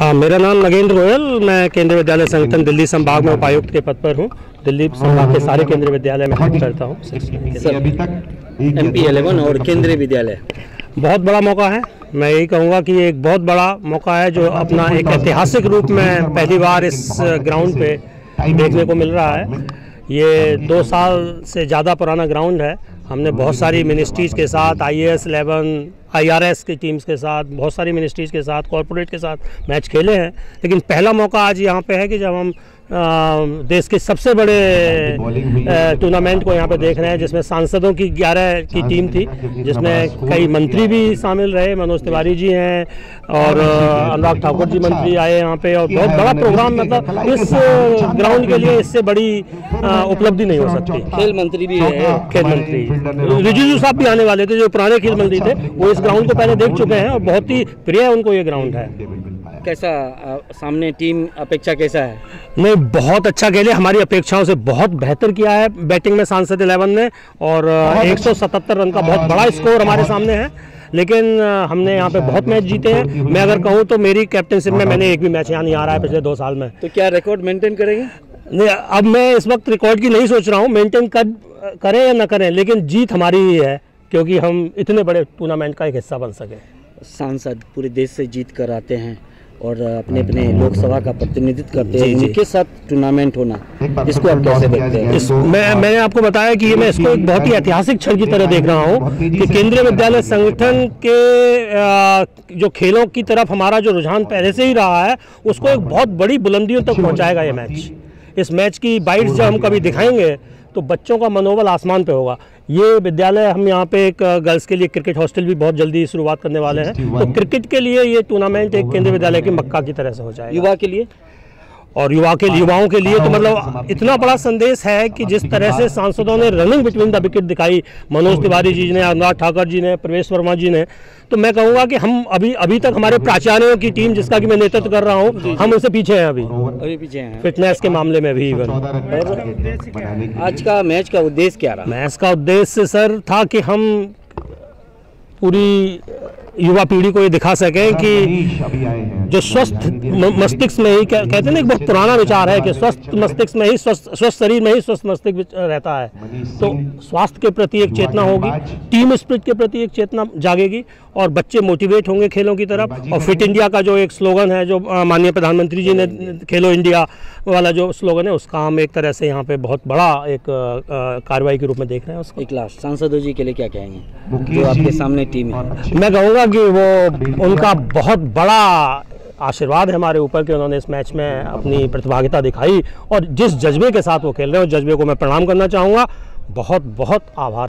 हाँ, मेरा नाम नरेंद्र गोयल, मैं केंद्रीय विद्यालय संगठन दिल्ली संभाग में उपायुक्त के पद पर हूँ। दिल्ली संभाग के सारे केंद्रीय विद्यालय में काम करता हूँ। MP11 और केंद्रीय विद्यालय बहुत बड़ा मौका है। मैं यही कहूँगा कि एक बहुत बड़ा मौका है जो अपना एक ऐतिहासिक रूप में पहली बार इस ग्राउंड पे देखने को मिल रहा है। ये 2 साल से ज़्यादा पुराना ग्राउंड है। हमने बहुत सारी मिनिस्ट्रीज़ के साथ, IAS 11, IRS की टीम्स के साथ, बहुत सारी मिनिस्ट्रीज़ के साथ, कॉरपोरेट के साथ मैच खेले हैं, लेकिन पहला मौका आज यहाँ पे है कि जब हम देश के सबसे बड़े टूर्नामेंट को यहाँ पे देख रहे हैं, जिसमें सांसदों की 11 की टीम थी, जिसमें कई मंत्री भी शामिल रहे। मनोज तिवारी जी हैं और अनुराग ठाकुर जी मंत्री आए यहाँ पे, और बहुत बड़ा प्रोग्राम, मतलब इस ग्राउंड के लिए इससे बड़ी उपलब्धि नहीं हो सकती। खेल मंत्री भी है, खेल मंत्री रिजिजू साहब भी आने वाले थे, जो पुराने खेल मंत्री थे, वो इस ग्राउंड को पहले देख चुके हैं और बहुत ही प्रिय उनको ये ग्राउंड है। कैसा सामने टीम, अपेक्षा कैसा है? नहीं, बहुत अच्छा खेले, हमारी अपेक्षाओं से बहुत बेहतर किया है बैटिंग में सांसद 11 ने, और 177 रन का बहुत बड़ा स्कोर हमारे सामने है। लेकिन हमने यहाँ पे बहुत मैच जीते हैं। मैं अगर कहूँ तो मेरी कैप्टनशिप में मैंने एक भी मैच यहाँ नहीं आ रहा है पिछले 2 साल में। तो क्या रिकॉर्ड मेंटेन करेंगे? नहीं, अब मैं इस वक्त रिकॉर्ड की नहीं सोच रहा हूँ, मेंटेन करें या ना करें, लेकिन जीत हमारी ही है, क्योंकि हम इतने बड़े टूर्नामेंट का एक हिस्सा बन सके। सांसद पूरे देश से जीत कर आते हैं और अपने अपने लोकसभा का प्रतिनिधित्व करते हैं। उनके साथ टूर्नामेंट होना, इसको आप कैसे देखते हैं? मैंने आपको बताया कि मैं इसको एक बहुत ही ऐतिहासिक क्षण की तरह देख रहा हूँ कि केंद्रीय विद्यालय संगठन के जो खेलों की तरफ हमारा जो रुझान पहले से ही रहा है, उसको एक बहुत बड़ी बुलंदियों तक पहुँचाएगा ये मैच। इस मैच की बाइट्स जब हम कभी दिखाएंगे तो बच्चों का मनोबल आसमान पे होगा। ये विद्यालय, हम यहाँ पे एक गर्ल्स के लिए क्रिकेट हॉस्टल भी बहुत जल्दी शुरुआत करने वाले हैं, तो क्रिकेट के लिए ये टूर्नामेंट एक केंद्रीय विद्यालय की मक्का की तरह से हो जाएगा। युवा के लिए और युवाओं के लिए तो मतलब इतना बड़ा संदेश है कि जिस तरह से सांसदों ने रनिंग बिटवीन द विकेट दिखाई, मनोज तिवारी जी ने, अनुराग ठाकुर जी ने, प्रवेश वर्मा जी ने, तो मैं कहूँगा कि हम अभी तक हमारे प्राचार्यों की टीम, जिसका कि मैं नेतृत्व कर रहा हूँ, हम उनसे पीछे हैं अभी पीछे हैं फिटनेस के मामले में भी। आज का मैच का उद्देश्य क्या रहा? मैच का उद्देश्य सर था कि हम पूरी युवा पीढ़ी को ये दिखा सकें कि जो स्वस्थ मस्तिष्क में ही, कहते हैं ना, एक बहुत पुराना विचार है कि स्वस्थ मस्तिष्क में ही स्वस्थ शरीर में ही स्वस्थ मस्तिष्क रहता है। तो स्वास्थ्य के प्रति एक चेतना होगी, टीम स्पिरिट के प्रति एक चेतना जागेगी, और बच्चे मोटिवेट होंगे खेलों की तरफ। और फिट इंडिया का जो एक स्लोगन है, जो माननीय प्रधानमंत्री जी ने खेलो इंडिया वाला जो स्लोगन है, उसका हम एक तरह से यहाँ पे बहुत बड़ा एक कार्रवाई के रूप में देख रहे हैं उसको। एक लास्ट सांसदों जी के लिए क्या कहेंगे जो आपके सामने टीम है? मैं कहूँगा कि वो, उनका बहुत बड़ा आशीर्वाद है हमारे ऊपर कि उन्होंने इस मैच में अपनी प्रतिभागिता दिखाई, और जिस जज्बे के साथ वो खेल रहे हैं, उस जज्बे को मैं प्रणाम करना चाहूँगा। बहुत बहुत आभार।